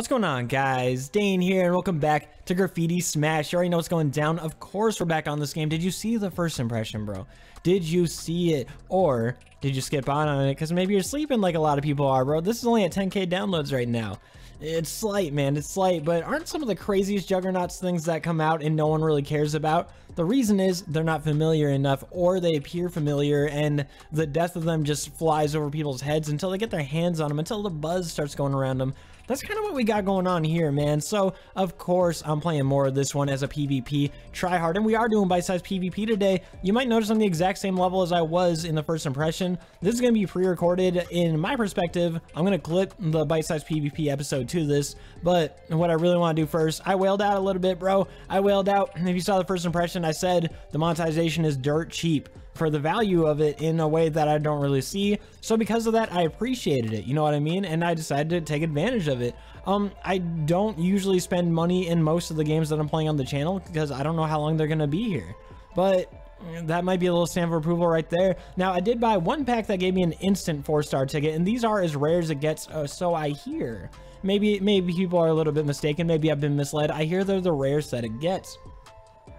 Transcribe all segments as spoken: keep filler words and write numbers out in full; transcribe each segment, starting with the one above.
What's going on, guys? Dane here, and welcome back to Graffiti Smash. You already know what's going down. Of course, we're back on this game. Did you see the first impression, bro? Did you see it? Or did you skip on on it? Because maybe you're sleeping like a lot of people are, bro. This is only at ten K downloads right now. It's slight, man. It's slight, but aren't some of the craziest juggernauts things that come out and no one really cares about? The reason is they're not familiar enough, or they appear familiar, and the death of them just flies over people's heads until they get their hands on them, until the buzz starts going around them. That's kind of what we got going on here, man. So, of course, I'm playing more of this one as a PvP tryhard, and we are doing bite-sized PvP today. You might notice I'm the exact same level as I was in the first impression. This is going to be pre-recorded. In my perspective, I'm going to clip the bite-sized PvP episode to this, but what I really want to do first, I wailed out a little bit, bro. I wailed out. If you saw the first impression, I said the monetization is dirt cheap for the value of it in a way that I don't really see. So because of that, I appreciated it. You know what I mean? And I decided to take advantage of it. Um, I don't usually spend money in most of the games that I'm playing on the channel because I don't know how long they're going to be here. But that might be a little stamp of approval right there. Now, I did buy one pack that gave me an instant four-star ticket, and these are as rare as it gets, uh, so I hear. Maybe, maybe people are a little bit mistaken. Maybe I've been misled. I hear they're the rarest that it gets.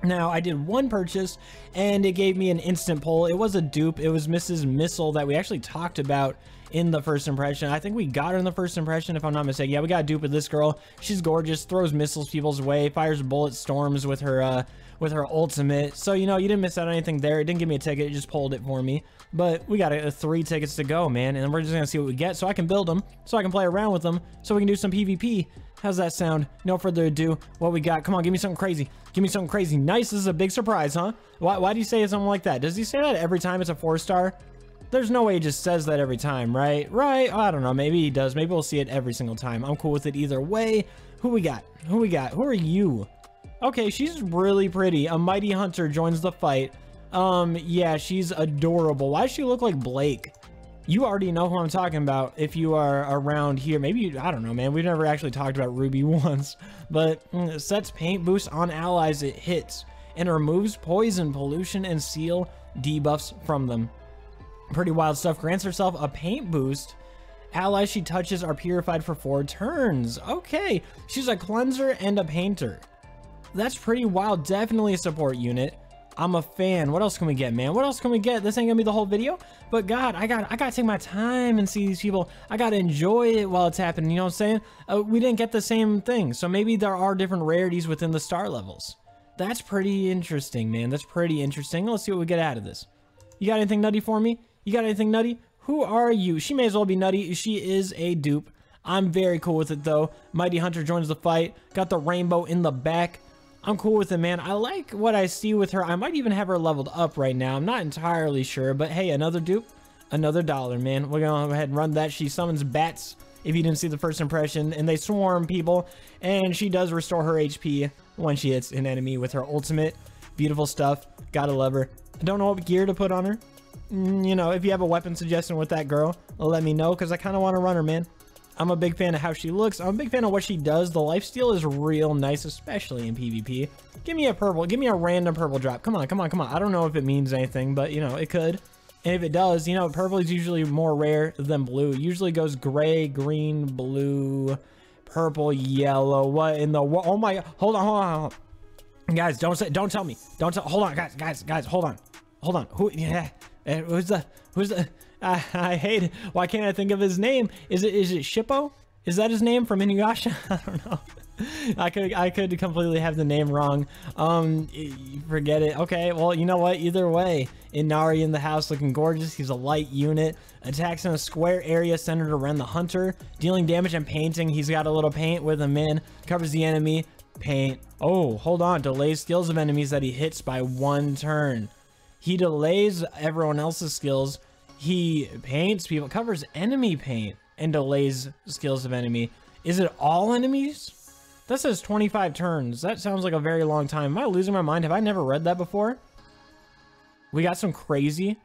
Now, I did one purchase, and it gave me an instant pull. It was a dupe. It was Missus Missile that we actually talked about in the first impression. I think we got her in the first impression, if I'm not mistaken. Yeah, we got a dupe of this girl. She's gorgeous, throws missiles people's way, fires bullet storms with her, uh, with her ultimate. So, you know, you didn't miss out on anything there. It didn't give me a ticket. It just pulled it for me. But we got a, a three tickets to go, man, and we're just going to see what we get so I can build them, so I can play around with them, so we can do some PvP. How's that sound? No further ado, what we got? Come on, give me something crazy. Give me something crazy. Nice, this is a big surprise, huh? Why, why do you say something like that? Does he say that every time it's a four-star? There's no way he just says that every time, right? Right? I don't know. Maybe he does. Maybe we'll see it every single time. I'm cool with it either way. Who we got? Who we got? Who are you? Okay, she's really pretty. A mighty hunter joins the fight. Um, yeah, she's adorable. Why does she look like Blake? You already know who I'm talking about if you are around here. Maybe, you, I don't know, man. We've never actually talked about Ruby once. But mm, sets paint boost on allies it hits and removes poison, pollution, and seal debuffs from them. Pretty wild stuff. Grants herself a paint boost. Allies she touches are purified for four turns. Okay. She's a cleanser and a painter. That's pretty wild. Definitely a support unit. I'm a fan. What else can we get, man? What else can we get? This ain't gonna be the whole video, but God, I got, I gotta take my time and see these people. I gotta enjoy it while it's happening. You know what I'm saying? Uh, we didn't get the same thing, so maybe there are different rarities within the star levels. That's pretty interesting, man. That's pretty interesting. Let's see what we get out of this. You got anything nutty for me? You got anything nutty? Who are you? She may as well be nutty. She is a dupe. I'm very cool with it though. Mighty Hunter joins the fight. Got the rainbow in the back. I'm cool with it, man. I like what I see with her. I might even have her leveled up right now. I'm not entirely sure, but hey, another dupe, another dollar, man. We're gonna go ahead and run that. She summons bats, if you didn't see the first impression, and they swarm people, and she does restore her H P when she hits an enemy with her ultimate. Beautiful stuff. Gotta love her. I don't know what gear to put on her. You know, if you have a weapon suggestion with that girl, let me know, because I kind of want to run her, man. I'm a big fan of how she looks. I'm a big fan of what she does. The lifesteal is real nice, especially in PvP. Give me a purple. Give me a random purple drop. Come on, come on, come on. I don't know if it means anything, but, you know, it could. And if it does, you know, purple is usually more rare than blue. It usually goes gray, green, blue, purple, yellow. What in the world? Oh, my. Hold on, hold on, hold on. Guys, don't say, don't tell me. Don't tell. Hold on, guys, guys, guys, hold on. Hold on. Who? Yeah. Who's the? Who's the? I, I hate it. Why can't I think of his name? Is it is it Shippo? Is that his name from Inuyasha? I don't know. I could I could completely have the name wrong. Um, forget it. Okay, well, you know what? Either way, Inari in the house looking gorgeous. He's a light unit. Attacks in a square area centered around the hunter. Dealing damage and painting. He's got a little paint with him in. Covers the enemy. Paint. Oh, hold on. Delays skills of enemies that he hits by one turn. He delays everyone else's skills. He paints people, covers enemy paint, and delays skills of enemy. Is it all enemies? That says twenty-five turns. That sounds like a very long time. Am I losing my mind? Have I never read that before? We got some crazy,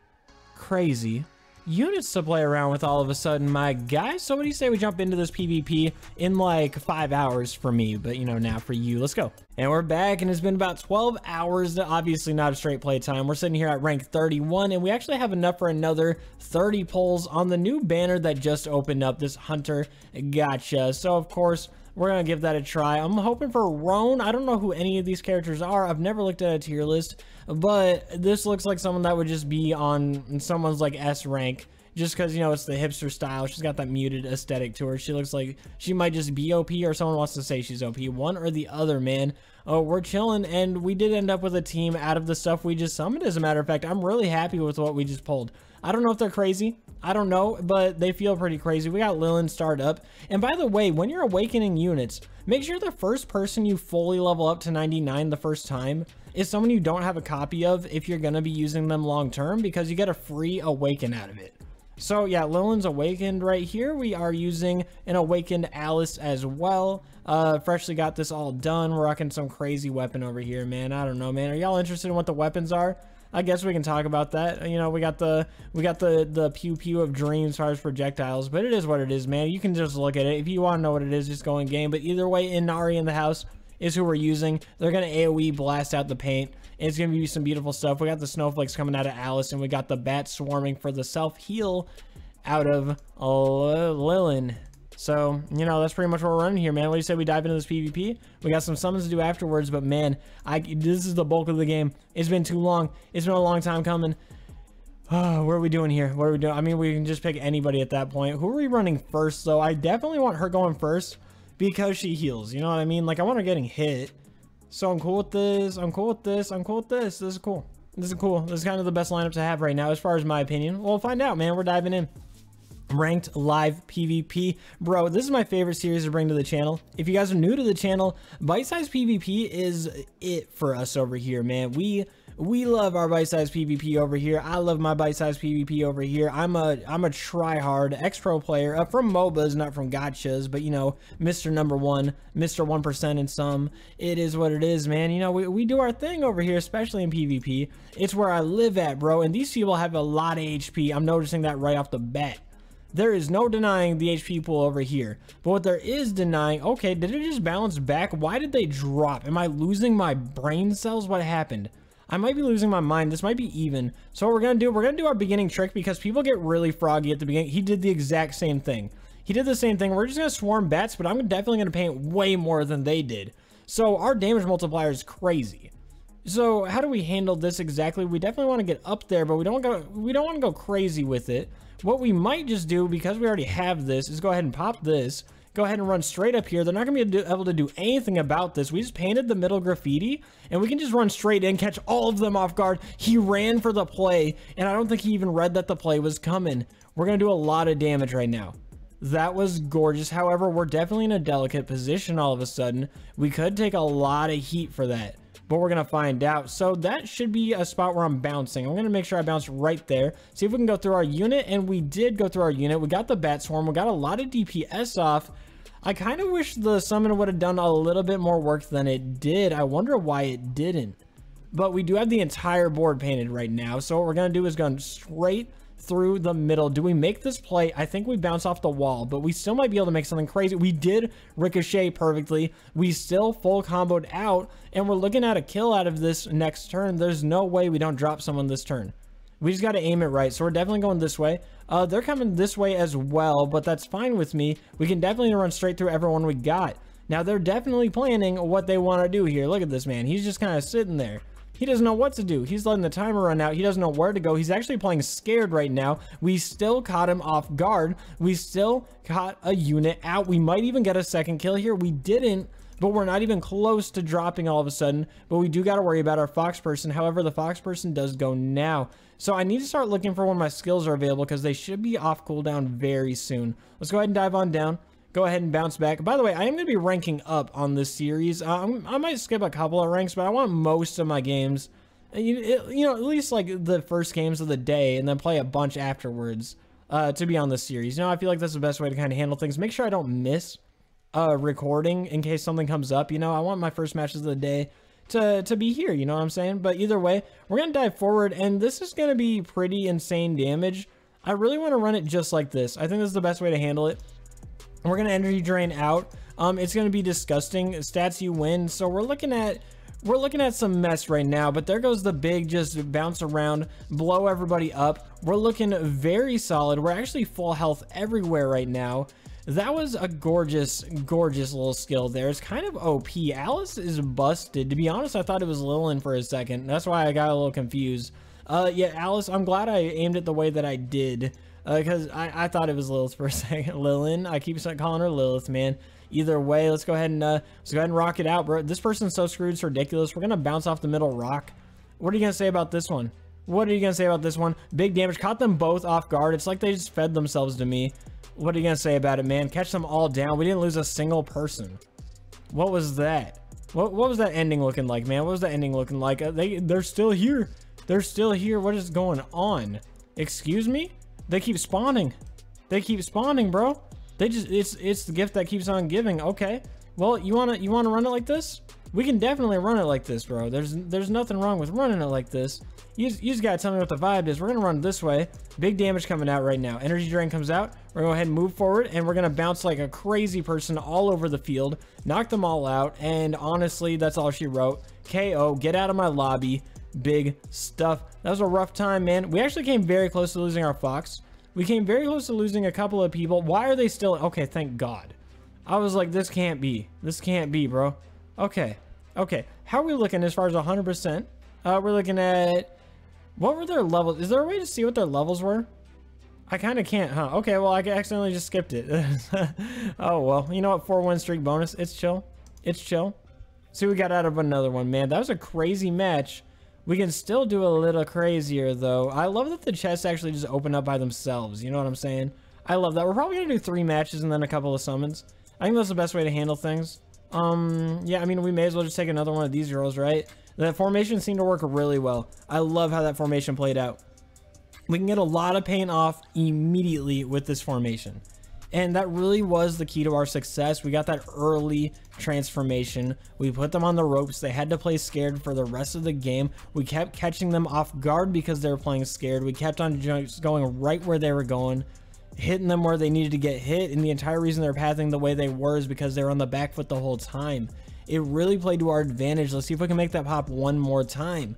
crazy units to play around with all of a sudden, my guy. So what do you say we jump into this PvP in like five hours for me, but you know, now for you. Let's go. And we're back, and it's been about twelve hours. Obviously not a straight play time. We're sitting here at rank thirty-one, and we actually have enough for another thirty pulls on the new banner that just opened up, this hunter gotcha. So of course, We're gonna give that a try. I'm hoping for Roan. I don't know who any of these characters are. I've never looked at a tier list, but this looks like someone that would just be on someone's like S rank, just because, you know, it's the hipster style. She's got that muted aesthetic to her. She looks like she might just be O P, or someone wants to say she's O P. One or the other, man. Oh, we're chilling, and we did end up with a team out of the stuff we just summoned. As a matter of fact, I'm really happy with what we just pulled. I don't know if they're crazy. I don't know, but they feel pretty crazy. We got Lilin starred up. And by the way, when you're awakening units, make sure the first person you fully level up to ninety-nine the first time is someone you don't have a copy of if you're gonna be using them long term, because you get a free awaken out of it. So yeah, Lilin's awakened right here. We are using an awakened Alice as well. Uh, freshly got this all done. We're rocking some crazy weapon over here, man. I don't know, man. Are y'all interested in what the weapons are? I guess we can talk about that. You know, we got the we got the the pew pew of dreams as far as projectiles, but it is what it is, man. You can just look at it. If you want to know what it is, just go in game. But either way, Inari in the house is who we're using. They're gonna AoE blast out the paint. It's gonna be some beautiful stuff. We got the snowflakes coming out of Alice, and we got the bats swarming for the self heal out of Lilin. So, you know, that's pretty much what we're running here, man. What do you say we dive into this PvP? We got some summons to do afterwards, but man, I this is the bulk of the game. It's been too long. It's been a long time coming. Oh, what are we doing here? What are we doing? I mean, we can just pick anybody at that point. Who are we running first, though? I definitely want her going first, because she heals, you know what I mean? Like, I want her getting hit. So I'm cool with this, I'm cool with this, I'm cool with this. This is cool. This is cool. This is kind of the best lineup to have right now, as far as my opinion. We'll find out, man. We're diving in. Ranked live PvP. Bro, this is my favorite series to bring to the channel. If you guys are new to the channel, Bite-sized PvP is it for us over here, man. We we love our Bite-sized PvP over here. I love my Bite-sized PvP over here. I'm a I'm a try-hard ex-pro player uh, from MOBAs, not from gotchas, but you know, Mister Number One, Mister one percent in some. It is what it is, man. You know, we, we do our thing over here, especially in PvP. It's where I live at, bro, and these people have a lot of H P. I'm noticing that right off the bat. There is no denying the H P pool over here, but what there is denying, okay, did it just bounce back? Why did they drop? Am I losing my brain cells? What happened? I might be losing my mind. This might be even. So what we're gonna do, we're gonna do our beginning trick, because people get really froggy at the beginning. He did the exact same thing. He did the same thing. We're just gonna swarm bats, but I'm definitely gonna paint way more than they did. So our damage multiplier is crazy. So how do we handle this exactly? We definitely want to get up there, but we don't go, we don't want to go crazy with it. What we might just do, because we already have this, is go ahead and pop this. Go ahead and run straight up here. They're not going to be able to do anything about this. We just painted the middle graffiti, and we can just run straight in, catch all of them off guard. He ran for the play, and I don't think he even read that the play was coming. We're going to do a lot of damage right now. That was gorgeous. However, we're definitely in a delicate position all of a sudden. We could take a lot of heat for that, but we're going to find out. So that should be a spot where I'm bouncing. I'm going to make sure I bounce right there. See if we can go through our unit, and we did go through our unit. We got the bat swarm. We got a lot of D P S off. I kind of wish the summon would have done a little bit more work than it did. I wonder why it didn't. But we do have the entire board painted right now. So what we're going to do is go straight through the middle. Do we make this play? I think we bounce off the wall, but we still might be able to make something crazy. We did ricochet perfectly. We still full comboed out, and we're looking at a kill out of this next turn. There's no way we don't drop someone this turn. We just got to aim it right. So we're definitely going this way. Uh, they're coming this way as well, but that's fine with me. We can definitely run straight through everyone we got. Now they're definitely planning what they want to do here. Look at this man. He's just kind of sitting there. He doesn't know what to do. He's letting the timer run out. He doesn't know where to go. He's actually playing scared right now. We still caught him off guard. We still caught a unit out. We might even get a second kill here. We didn't, but we're not even close to dropping all of a sudden. But we do got to worry about our Fox person. However, the Fox person does go now. So I need to start looking for when my skills are available, because they should be off cooldown very soon. Let's go ahead and dive on down. Go ahead and bounce back. By the way, I am going to be ranking up on this series. Um, I might skip a couple of ranks, but I want most of my games, you, it, you know, at least like the first games of the day, and then play a bunch afterwards uh, to be on this series. You know, I feel like that's the best way to kind of handle things. Make sure I don't miss uh, recording in case something comes up. You know, I want my first matches of the day to, to be here, you know what I'm saying? But either way, we're going to dive forward, and this is going to be pretty insane damage. I really want to run it just like this. I think this is the best way to handle it. We're gonna energy drain out. Um, it's gonna be disgusting. Stats you win. So we're looking at we're looking at some mess right now. But there goes the big, just bounce around, blow everybody up. We're looking very solid. We're actually full health everywhere right now. That was a gorgeous, gorgeous little skill there. It's kind of O P. Alice is busted. To be honest, I thought it was Lilin for a second. That's why I got a little confused. Uh, yeah, Alice, I'm glad I aimed it the way that I did. Because uh, I, I thought it was Lilith for a second. Lilin, I keep calling her Lilith, man. Either way, let's go ahead and uh, let's go ahead and rock it out, bro. This person's so screwed, it's ridiculous. We're gonna bounce off the middle rock. What are you gonna say about this one? What are you gonna say about this one? Big damage. Caught them both off guard. It's like they just fed themselves to me. What are you gonna say about it, man? Catch them all down. We didn't lose a single person. What was that? What what was that ending looking like, man? What was that ending looking like? Uh, they they're still here. They're still here. What is going on? Excuse me? They keep spawning. They keep spawning, bro. They just, it's it's the gift that keeps on giving. Okay. Well, you wanna you wanna run it like this? We can definitely run it like this, bro. There's there's nothing wrong with running it like this. You just, you just gotta tell me what the vibe is. We're gonna run this way. Big damage coming out right now. Energy drain comes out. We're gonna go ahead and move forward, and we're gonna bounce like a crazy person all over the field, knock them all out, and honestly, that's all she wrote. K O, get out of my lobby. Big stuff. That was a rough time, man. We actually came very close to losing our Fox. We came very close to losing a couple of people. Why are they still? Okay, thank God. I was like, this can't be. This can't be, bro. Okay. Okay. How are we looking as far as one hundred percent? Uh, we're looking at... What were their levels? Is there a way to see what their levels were? I kind of can't, huh? Okay, well, I accidentally just skipped it. Oh, well. You know what? four win streak bonus. It's chill. It's chill. See, we got out of another one, man. That was a crazy match. We can still do a little crazier, though. I love that the chests actually just open up by themselves. You know what I'm saying? I love that. We're probably going to do three matches and then a couple of summons. I think that's the best way to handle things. Um, yeah, I mean, we may as well just take another one of these girls, right? That formation seemed to work really well. I love how that formation played out. We can get a lot of paint off immediately with this formation. And that really was the key to our success. We got that early transformation. We put them on the ropes. They had to play scared for the rest of the game. We kept catching them off guard because they were playing scared. We kept on just going right where they were going, hitting them where they needed to get hit. And the entire reason they're pathing the way they were is because they were on the back foot the whole time. It really played to our advantage. Let's see if we can make that pop one more time.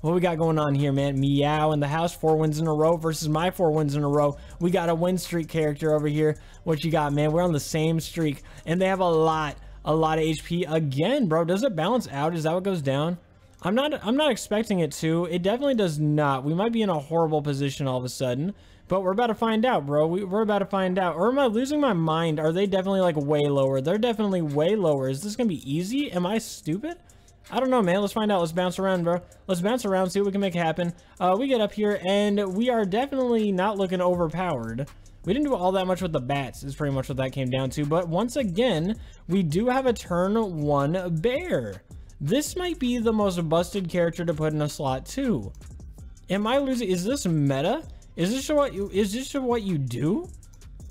What we got going on here, man? Meow in the house. Four wins in a row versus my four wins in a row. We got a win streak character over here. What you got, man? We're on the same streak. And they have a lot, a lot of H P. Again, bro, does it balance out? Is that what goes down? I'm not, I'm not expecting it to. It definitely does not. We might be in a horrible position all of a sudden. But we're about to find out, bro. We, we're about to find out. Or am I losing my mind? Are they definitely, like, way lower? They're definitely way lower. Is this going to be easy? Am I stupid? I don't know, man. Let's find out. Let's bounce around, bro. Let's bounce around, see what we can make happen. Uh, we get up here, and we are definitely not looking overpowered. We didn't do all that much with the bats is pretty much what that came down to. But once again, we do have a turn one bear. This might be the most busted character to put in a slot, too. Am I losing? Is this meta? Is this what you, is this what you do?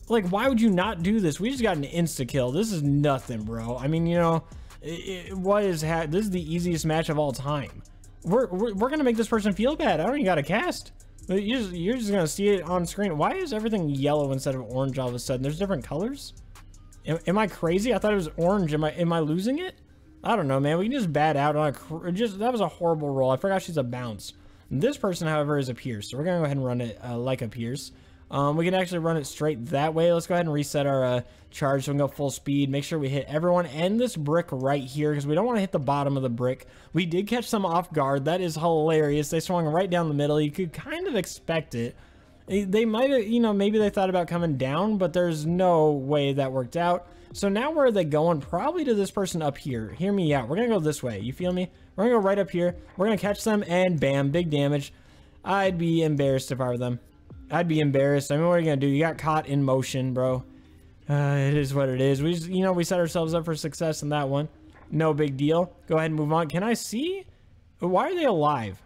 Like, why would you not do this? We just got an insta-kill. This is nothing, bro. I mean, you know, it, it, what is ha this is the easiest match of all time. We're, we're, we're going to make this person feel bad. I don't even got to cast. You're just, you're just going to see it on screen. Why is everything yellow instead of orange all of a sudden? There's different colors? Am, am I crazy? I thought it was orange. Am I, am I losing it? I don't know, man. We can just bat out on a... Cr just, that was a horrible roll. I forgot she's a bounce. This person, however, is a pierce, so we're gonna go ahead and run it uh, like a pierce. Um, we can actually run it straight that way. Let's go ahead and reset our uh, charge so we can go full speed. Make sure we hit everyone and this brick right here because we don't want to hit the bottom of the brick. We did catch some off guard. That is hilarious. They swung right down the middle. You could kind of expect it. They might have, you know, maybe they thought about coming down, but there's no way that worked out. So now where are they going? Probably to this person up here. Hear me out. We're going to go this way. You feel me? We're going to go right up here. We're going to catch them, and bam, big damage. I'd be embarrassed if I were them. I'd be embarrassed. I mean, what are you going to do? You got caught in motion, bro. Uh, it is what it is. We just, you know, we set ourselves up for success in that one. No big deal. Go ahead and move on. Can I see? Why are they alive?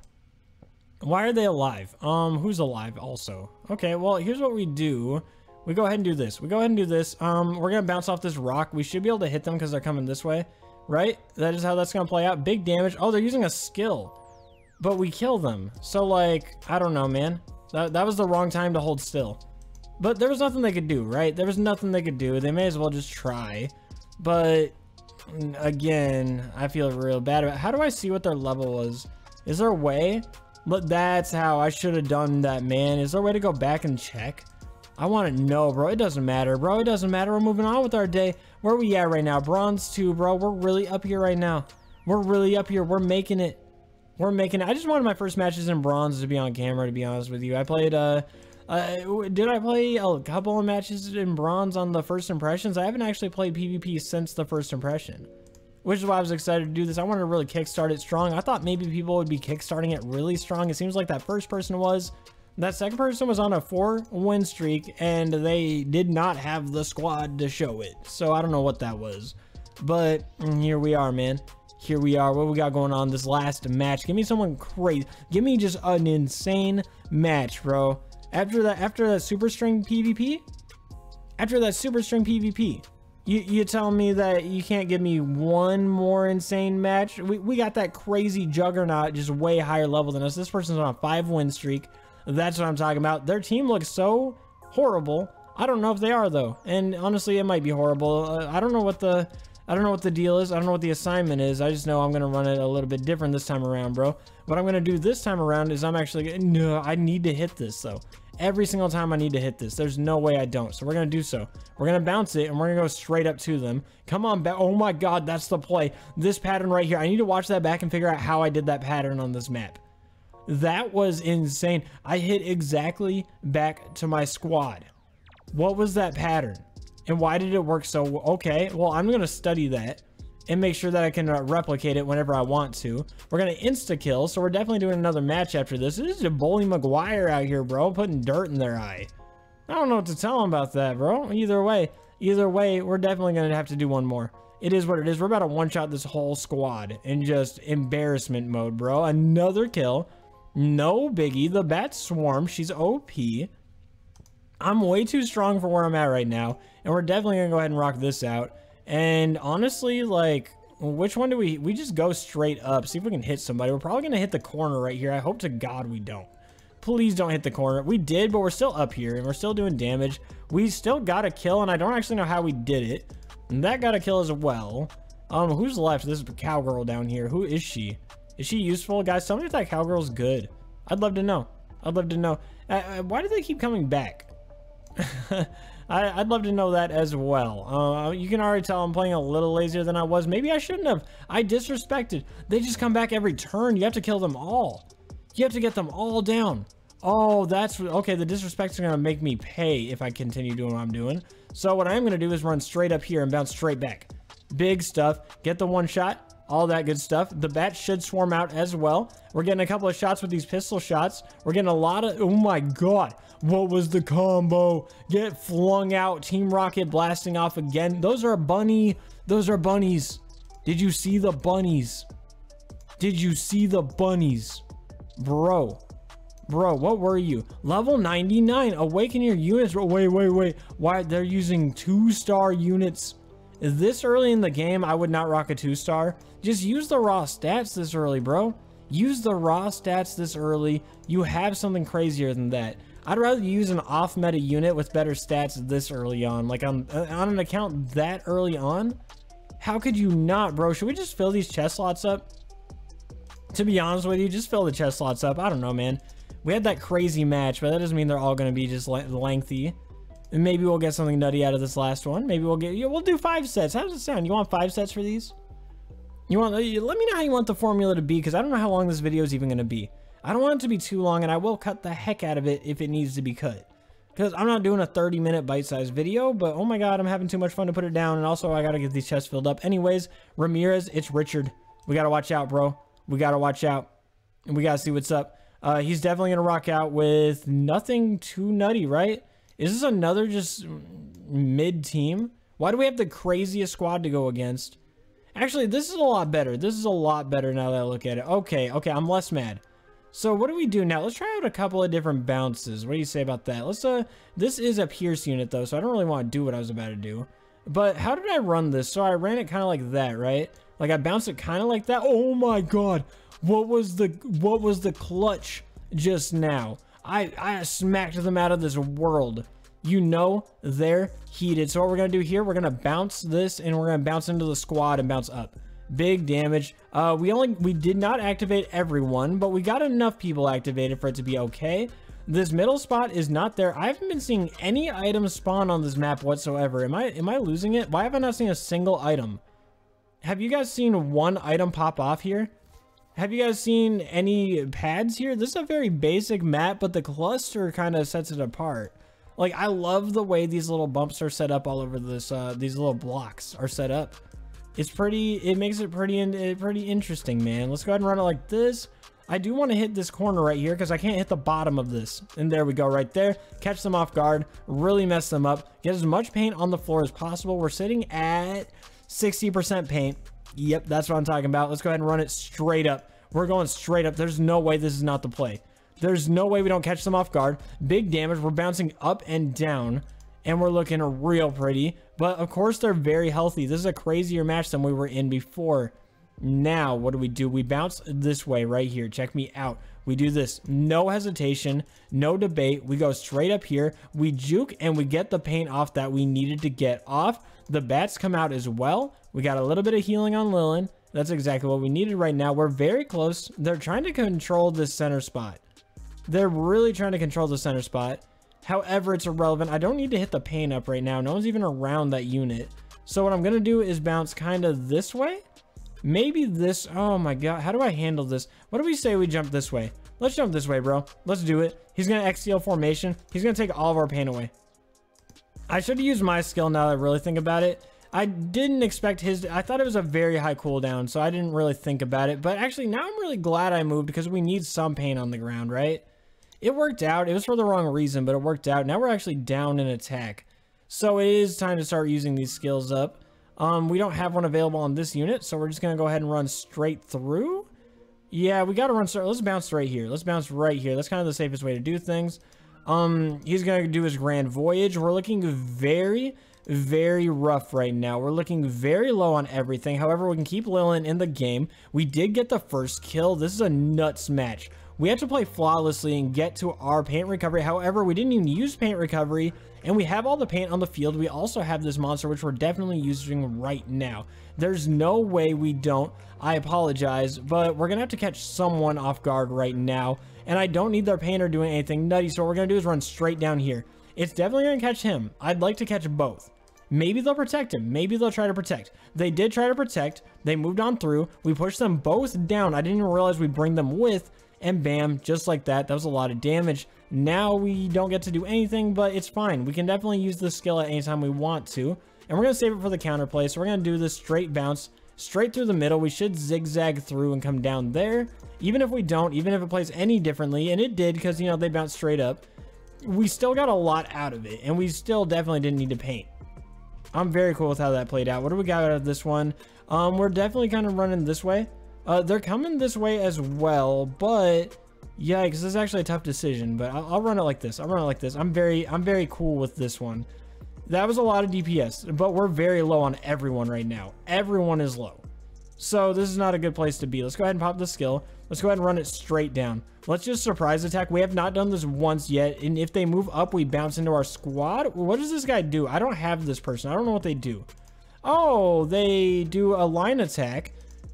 Why are they alive? Um, who's alive also? Okay, well, here's what we do. We go ahead and do this. We go ahead and do this. Um, we're going to bounce off this rock. We should be able to hit them because they're coming this way, right? That is how that's going to play out. Big damage. Oh, they're using a skill, but we kill them. So, like, I don't know, man. That, that was the wrong time to hold still. But there was nothing they could do, right? There was nothing they could do. They may as well just try. But, again, I feel real bad about it. How do I see what their level was? Is there a way? But that's how I should have done that, man. Is there a way to go back and check? I want to know, bro. It doesn't matter, bro. It doesn't matter. We're moving on with our day. Where are we at right now? Bronze two, bro. We're really up here right now. We're really up here. We're making it. We're making it. I just wanted my first matches in bronze to be on camera, to be honest with you. I played, uh... uh did I play a couple of matches in bronze on the first impressions? I haven't actually played PvP since the first impression, which is why I was excited to do this. I wanted to really kickstart it strong. I thought maybe people would be kickstarting it really strong. It seems like that first person was. That second person was on a four win streak, and they did not have the squad to show it. So I don't know what that was. But here we are, man. Here we are. What we got going on this last match? Give me someone crazy. Give me just an insane match, bro. After that, after that super string PvP, after that super string PvP, you you tell me that you can't give me one more insane match? We, we got that crazy juggernaut just way higher level than us. This person's on a five win streak. That's what I'm talking about. Their team looks so horrible. I don't know if they are though, and honestly, it might be horrible. Uh, I don't know what the. I don't know what the deal is. I don't know what the assignment is. I just know I'm going to run it a little bit different this time around, bro. What I'm going to do this time around is I'm actually... No, I need to hit this, though. Every single time I need to hit this. There's no way I don't. So we're going to do so. We're going to bounce it, and we're going to go straight up to them. Come on back. Oh, my God. That's the play. This pattern right here. I need to watch that back and figure out how I did that pattern on this map. That was insane. I hit exactly back to my squad. What was that pattern? And why did it work so well? Okay, well, I'm going to study that and make sure that I can uh, replicate it whenever I want to. We're going to insta-kill, so we're definitely doing another match after this. This is a Bully McGuire out here, bro, putting dirt in their eye. I don't know what to tell them about that, bro. Either way, either way, we're definitely going to have to do one more. It is what it is. We're about to one-shot this whole squad in just embarrassment mode, bro. Another kill. No biggie. The Bat Swarm. She's O P. I'm way too strong for where I'm at right now, and we're definitely gonna go ahead and rock this out. And honestly, like, which one do we we just go straight up, see if we can hit somebody? We're probably gonna hit the corner right here. I hope to God we don't. Please don't hit the corner. We did, but we're still up here and we're still doing damage. We still got a kill, and I don't actually know how we did it. And that got a kill as well. Um who's left? This is a cowgirl down here. Who is she? Is she useful, guys? Tell me if that cowgirl's good. I'd love to know. I'd love to know. Uh, why do they keep coming back? I, I'd love to know that as well. Uh, you can already tell I'm playing a little lazier than I was. Maybe I shouldn't have. I disrespected. They just come back every turn. You have to kill them all. You have to get them all down. Oh, that's... Okay, the disrespects are going to make me pay if I continue doing what I'm doing. So what I'm going to do is run straight up here and bounce straight back. Big stuff. Get the one shot. All that good stuff. The bats should swarm out as well. We're getting a couple of shots with these pistol shots. We're getting a lot of... Oh my God. What was the combo? Get flung out. Team Rocket blasting off again. Those are bunny. Those are bunnies. Did you see the bunnies? Did you see the bunnies? Bro. Bro, what were you? Level ninety-nine. Awaken your units. Wait, wait, wait. Why? They're using two-star units. This early in the game, I would not rock a two-star. Just use the raw stats this early, bro. Use the raw stats this early. You have something crazier than that. I'd rather use an off-meta unit with better stats this early on. Like, on, on an account that early on? How could you not, bro? Should we just fill these chest slots up? To be honest with you, just fill the chest slots up. I don't know, man. We had that crazy match, but that doesn't mean they're all going to be just le- lengthy. And maybe we'll get something nutty out of this last one. Maybe we'll get... Yeah, we'll do five sets. How does it sound? You want five sets for these? You want... Let me know how you want the formula to be, because I don't know how long this video is even going to be. I don't want it to be too long, and I will cut the heck out of it if it needs to be cut. Because I'm not doing a thirty-minute bite-sized video, but oh my God, I'm having too much fun to put it down, and also I got to get these chests filled up. Anyways, Ramirez, it's Richard. We got to watch out, bro. We got to watch out. And we got to see what's up. Uh, he's definitely going to rock out with nothing too nutty, right? Is this another just mid-team? Why do we have the craziest squad to go against? Actually, this is a lot better. This is a lot better now that I look at it. Okay, okay, I'm less mad. So what do we do now? Let's try out a couple of different bounces. What do you say about that? Let's, uh, this is a Pierce unit, though, so I don't really want to do what I was about to do. But how did I run this? So I ran it kind of like that, right? Like, I bounced it kind of like that. Oh, my God. What was the, what was the clutch just now? I, I smacked them out of this world. You know they're heated. So what we're going to do here, we're going to bounce this, and we're going to bounce into the squad and bounce up. Big damage. Uh, we only we did not activate everyone, but we got enough people activated for it to be okay. This middle spot is not there. I haven't been seeing any items spawn on this map whatsoever. Am I am I losing it? Why have I not seen a single item? Have you guys seen one item pop off here? Have you guys seen any pads here? This is a very basic map, but the cluster kind of sets it apart. Like, I love the way these little bumps are set up all over this, uh, these little blocks are set up. It's pretty, it makes it pretty, in, pretty interesting, man. Let's go ahead and run it like this. I do want to hit this corner right here because I can't hit the bottom of this. And there we go right there. Catch them off guard, really mess them up. Get as much paint on the floor as possible. We're sitting at sixty percent paint. Yep, that's what I'm talking about. Let's go ahead and run it straight up. We're going straight up. There's no way this is not the play. There's no way we don't catch them off guard. Big damage. We're bouncing up and down, and we're looking real pretty. But, of course, they're very healthy. This is a crazier match than we were in before. Now, what do we do? We bounce this way right here. Check me out. We do this. No hesitation. No debate. We go straight up here. We juke, and we get the paint off that we needed to get off. The bats come out as well. We got a little bit of healing on Lilin. That's exactly what we needed right now. We're very close. They're trying to control this center spot. They're really trying to control the center spot. However, it's irrelevant. I don't need to hit the paint up right now. No one's even around that unit. So what I'm going to do is bounce kind of this way. Maybe this. Oh my god. How do I handle this? What do we say we jump this way? Let's jump this way, bro. Let's do it. He's going to X T L formation. He's going to take all of our paint away. I should have used my skill now that I really think about it. I didn't expect his. I thought it was a very high cooldown, so I didn't really think about it. But actually, now I'm really glad I moved because we need some paint on the ground, right? It worked out. It was for the wrong reason, but it worked out. Now we're actually down in attack. So it is time to start using these skills up. Um, we don't have one available on this unit, so we're just going to go ahead and run straight through. Yeah, we got to run straight. Let's bounce right here. Let's bounce right here. That's kind of the safest way to do things. Um, he's going to do his grand voyage. We're looking very, very rough right now. We're looking very low on everything. However, we can keep Lilin in the game. We did get the first kill. This is a nuts match. We had to play flawlessly and get to our paint recovery. However, we didn't even use paint recovery, and we have all the paint on the field. We also have this monster, which we're definitely using right now. There's no way we don't. I apologize, but we're going to have to catch someone off guard right now, and I don't need their paint or doing anything nutty, so what we're going to do is run straight down here. It's definitely going to catch him. I'd like to catch both. Maybe they'll protect him. Maybe they'll try to protect. They did try to protect. They moved on through. We pushed them both down. I didn't even realize we'd bring them with. And bam, just like that. That was a lot of damage. Now we don't get to do anything, but it's fine. We can definitely use this skill at any time we want to. And we're going to save it for the counter play. So we're going to do this straight bounce, straight through the middle. We should zigzag through and come down there. Even if we don't, even if it plays any differently, and it did because, you know, they bounced straight up, we still got a lot out of it. And we still definitely didn't need to paint. I'm very cool with how that played out. What do we got out of this one? Um, we're definitely kind of running this way. Uh, they're coming this way as well, but yeah, because this is actually a tough decision, but I'll, I'll run it like this. I'll run it like this. I'm very, I'm very cool with this one. That was a lot of D P S, but we're very low on everyone right now. Everyone is low. So this is not a good place to be. Let's go ahead and pop the skill. Let's go ahead and run it straight down. Let's just surprise attack. We have not done this once yet. And if they move up, we bounce into our squad. What does this guy do? I don't have this person. I don't know what they do. Oh, they do a line attack.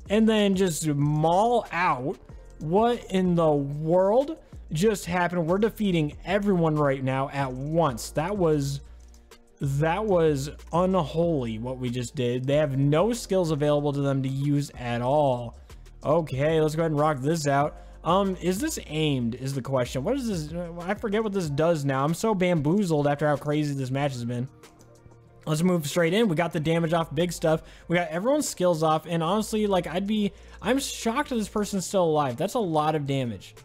And then just maul out. What in the world just happened? We're defeating everyone right now at once. That was that was unholy what we just did. They have no skills available to them to use at all. Okay, let's go ahead and rock this out. Um, is this aimed is the question. What is this? I forget what this does now. I'm so bamboozled after how crazy this match has been. Let's move straight in. We got the damage off, big stuff. We got everyone's skills off, and honestly, like, I'd be... I'm shocked that this person's still alive. That's a lot of damage.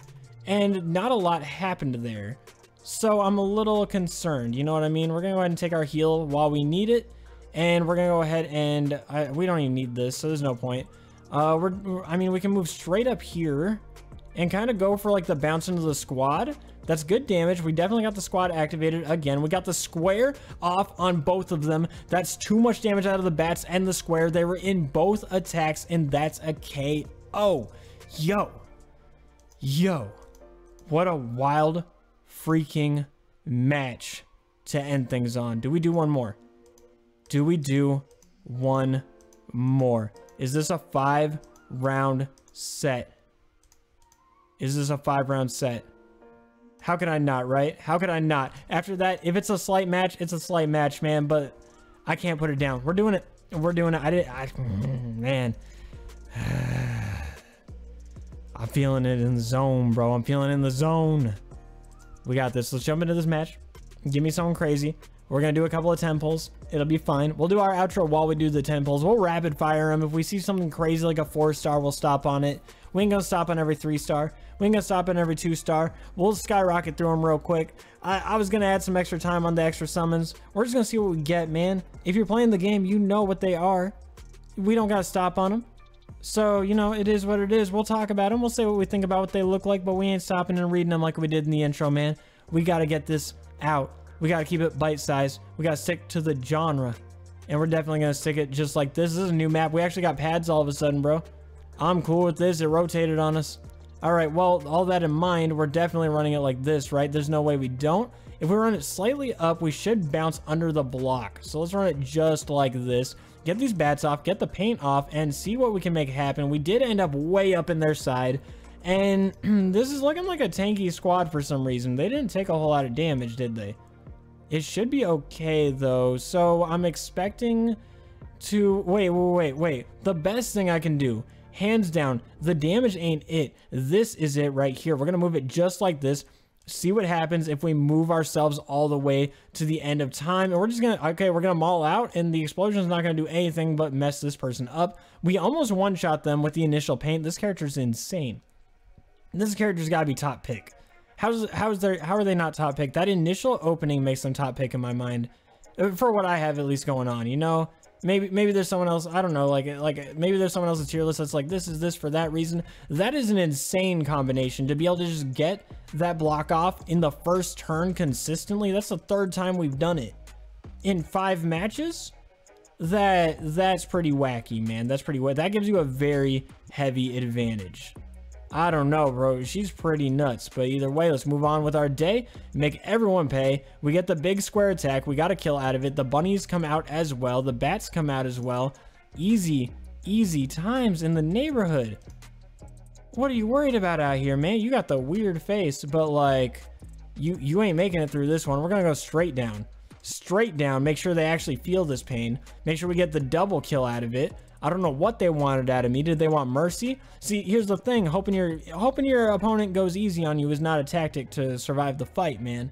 And not a lot happened there. So I'm a little concerned, you know what I mean? We're going to go ahead and take our heal while we need it. And we're going to go ahead and... I, we don't even need this, so there's no point. Uh, we're. I mean, we can move straight up here and kind of go for, like, the bounce into the squad. That's good damage. We definitely got the squad activated again. We got the square off on both of them. That's too much damage out of the bats and the square. They were in both attacks, and that's a K O. Yo. Yo. What a wild freaking match to end things on. Do we do one more? Do we do one more? Is this a five-round set? Is this a five-round set? How could I not, right? How could I not? After that, if it's a slight match, it's a slight match, man, but I can't put it down. We're doing it. We're doing it. I did, I, man. I'm feeling it in the zone, bro. I'm feeling it in the zone. We got this. Let's jump into this match. Give me something crazy. We're going to do a couple of ten pulls. It'll be fine. We'll do our outro while we do the ten pulls. We'll rapid fire them. If we see something crazy like a four star, we'll stop on it. We ain't going to stop on every three star. We ain't going to stop on every two star. We'll skyrocket through them real quick. I, I was going to add some extra time on the extra summons. We're just going to see what we get, man. If you're playing the game, you know what they are. We don't got to stop on them. So, you know, it is what it is. We'll talk about them. We'll say what we think about what they look like, but we ain't stopping and reading them like we did in the intro, man. We got to get this out. We got to keep it bite-sized. We got to stick to the genre. And we're definitely going to stick it just like this. This is a new map. We actually got pads all of a sudden, bro. I'm cool with this. It rotated on us. All right, well, all that in mind, we're definitely running it like this, right? There's no way we don't. If we run it slightly up, we should bounce under the block. So let's run it just like this. Get these bats off, get the paint off, and see what we can make happen. We did end up way up in their side. And this is looking like a tanky squad for some reason. They didn't take a whole lot of damage, did they? It should be okay, though. So I'm expecting to... Wait, wait, wait, wait. The best thing I can do, hands down, the damage ain't it. This is it right here. We're going to move it just like this. See what happens if we move ourselves all the way to the end of time. And we're just going to... Okay, we're going to maul out, and the explosion's not going to do anything but mess this person up. We almost one-shot them with the initial paint. This character's insane. This character's got to be top pick. How's, how's their, how are they not top pick? That initial opening makes them top pick in my mind. For what I have at least going on, you know? Maybe maybe there's someone else, I don't know, like, like maybe there's someone else that's tier list that's like, this is this for that reason. That is an insane combination. To be able to just get that block off in the first turn consistently, that's the third time we've done it. In five matches? That that's pretty wacky, man. That's pretty wacky. That gives you a very heavy advantage. I don't know, bro. She's pretty nuts. But either way, let's move on with our day. Make everyone pay. We get the big square attack. We got a kill out of it. The bunnies come out as well. The bats come out as well. Easy, easy times in the neighborhood. What are you worried about out here, man? You got the weird face, but like, you, you ain't making it through this one. We're going to go straight down. Straight down. Make sure they actually feel this pain. Make sure we get the double kill out of it. I don't know what they wanted out of me. Did they want mercy? See, here's the thing. Hoping your hoping your opponent goes easy on you is not a tactic to survive the fight, man.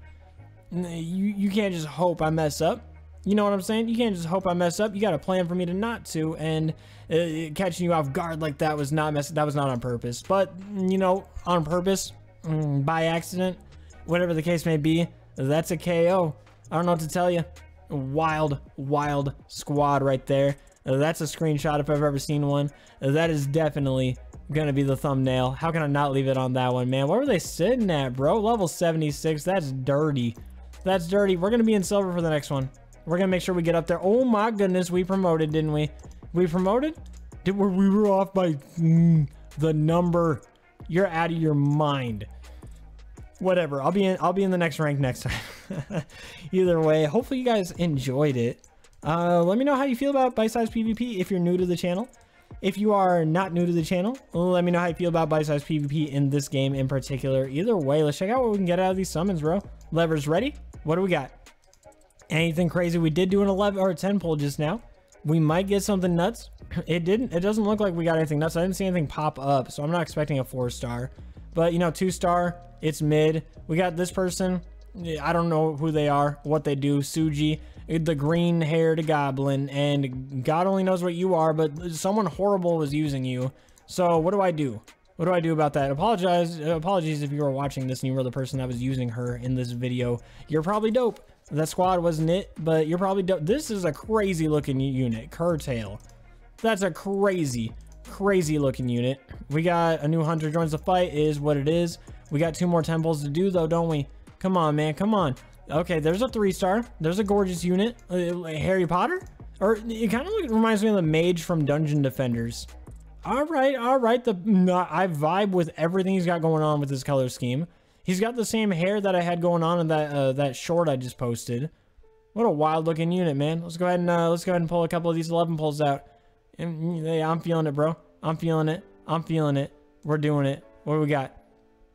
You, you can't just hope I mess up. You know what I'm saying? You can't just hope I mess up. You got a plan for me to not to, and uh, catching you off guard like that was not mess that was not on purpose. But, you know, on purpose, by accident, whatever the case may be, that's a K O. I don't know what to tell you. Wild, wild squad right there. That's a screenshot if I've ever seen one. That is definitely gonna be the thumbnail. How can I not leave it on that one, man? Where were they sitting at, bro? Level seventy-six. That's dirty. That's dirty. We're gonna be in silver for the next one. We're gonna make sure we get up there. Oh my goodness, we promoted, didn't we? We promoted? Did we, we were off by mm, the number. You're out of your mind. Whatever. I'll be in. I'll be in the next rank next time. Either way, hopefully you guys enjoyed it. Uh, let me know how you feel about Bite-sized PvP if you're new to the channel. If you are not new to the channel, let me know how you feel about Bite-sized PvP in this game in particular. Either way, let's check out what we can get out of these summons, bro. Levers ready? What do we got? Anything crazy? We did do an eleven or a ten pull just now. We might get something nuts. It didn't. It doesn't look like we got anything nuts. I didn't see anything pop up, so I'm not expecting a four star. But, you know, two star, it's mid. We got this person. I don't know who they are, what they do. Suji, the green-haired goblin, and God only knows what you are, but someone horrible was using you. So what do I do? What do I do about that? Apologize, apologies if you were watching this and you were the person that was using her in this video. You're probably dope. That squad wasn't it, but you're probably dope. This is a crazy-looking unit. Curtail. That's a crazy, crazy-looking unit. We got a new hunter joins the fight, is what it is. We got two more temples to do, though, don't we? Come on, man. Come on. Okay, there's a three star. There's a gorgeous unit. Uh, Harry Potter? Or it kind of reminds me of the mage from Dungeon Defenders. All right, all right. The nah, I vibe with everything he's got going on with his color scheme. He's got the same hair that I had going on in that uh, that short I just posted. What a wild-looking unit, man. Let's go ahead and uh, let's go ahead and pull a couple of these eleven pulls out. And yeah, I'm feeling it, bro. I'm feeling it. I'm feeling it. We're doing it. What do we got?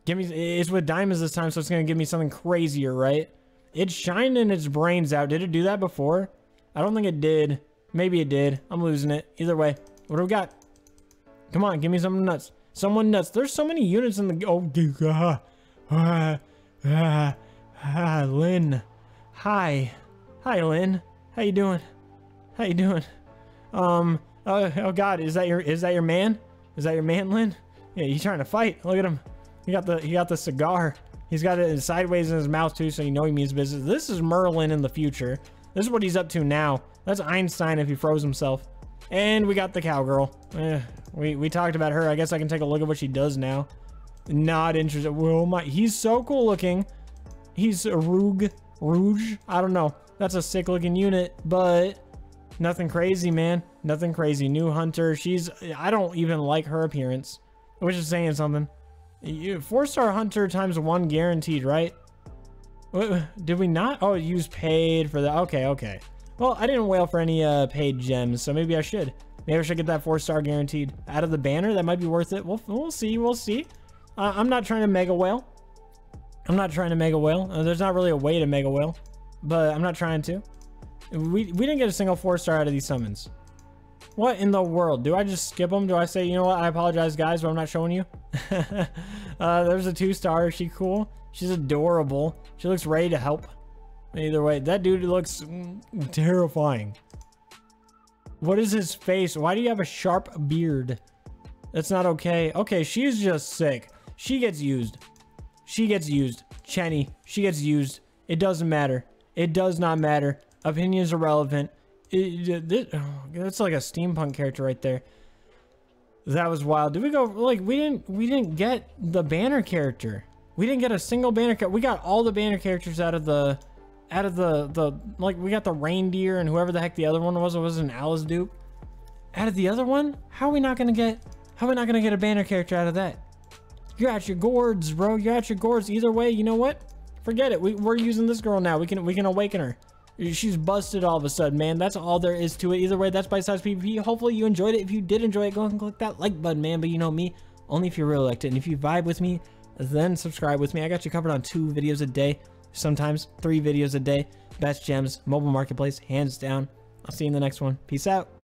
Give me, it's with diamonds this time, so it's gonna give me something crazier, right? It's shining its brains out. Did it do that before? I don't think it did. Maybe it did. I'm losing it. Either way, what do we got? Come on, give me something nuts. Someone nuts. There's so many units in the... Oh, ah, ah, ah, ah, Lynn. Hi. Hi, Lynn. How you doing? How you doing? Um, oh, oh God, is that your, is that your man? Is that your man, Lynn? Yeah, he's trying to fight. Look at him. He got the, he got the cigar. He's got it sideways in his mouth too, so you know he means business. This is Merlin in the future. This is what he's up to now. That's Einstein if he froze himself. And we got the cowgirl. Eh, we, we talked about her. I guess I can take a look at what she does now. Not interested. Well, my, he's so cool looking. He's a Rouge. Rouge? I don't know. That's a sick looking unit, but nothing crazy, man. Nothing crazy. New hunter. She's, I don't even like her appearance, which is saying something. Four-star hunter times one guaranteed, right? Did we not? Oh, use paid for that. Okay, okay. Well, I didn't wail for any uh, paid gems, so maybe I should. Maybe I should get that four-star guaranteed out of the banner. That might be worth it. We'll, we'll see. We'll see. Uh, I'm not trying to mega wail. I'm not trying to mega wail. Uh, there's not really a way to mega wail, but I'm not trying to. We, we didn't get a single four-star out of these summons. What in the world? Do I just skip them? Do I say, you know what? I apologize, guys, but I'm not showing you. uh, there's a two-star. Is she cool? She's adorable. She looks ready to help. Either way, that dude looks terrifying. What is his face? Why do you have a sharp beard? That's not okay. Okay, she's just sick. She gets used. She gets used. Chenny. She gets used. It doesn't matter. It does not matter. Opinions are irrelevant. It, it, it, oh, that's like a steampunk character right there. That was wild. Did we go, like, we didn't we didn't get the banner character. We didn't get a single banner character. We got all the banner characters out of the out of the the like we got the reindeer and whoever the heck the other one was. It was an Alice dupe. Out of the other one, how are we not gonna get how are we not gonna get a banner character out of that? You're at your gourds, bro. You're at your gourds. Either way, you know what? Forget it. We, we're using this girl now. We can we can awaken her. She's busted all of a sudden, man. That's all there is to it. Either way, that's Bite-sized PvP. Hopefully you enjoyed it. If you did enjoy it, go ahead and click that like button, man. But you know me, only if you really liked it. And if you vibe with me, then subscribe with me. I got you covered on two videos a day, sometimes three videos a day. Best gems, mobile marketplace, hands down. I'll see you in the next one. Peace out.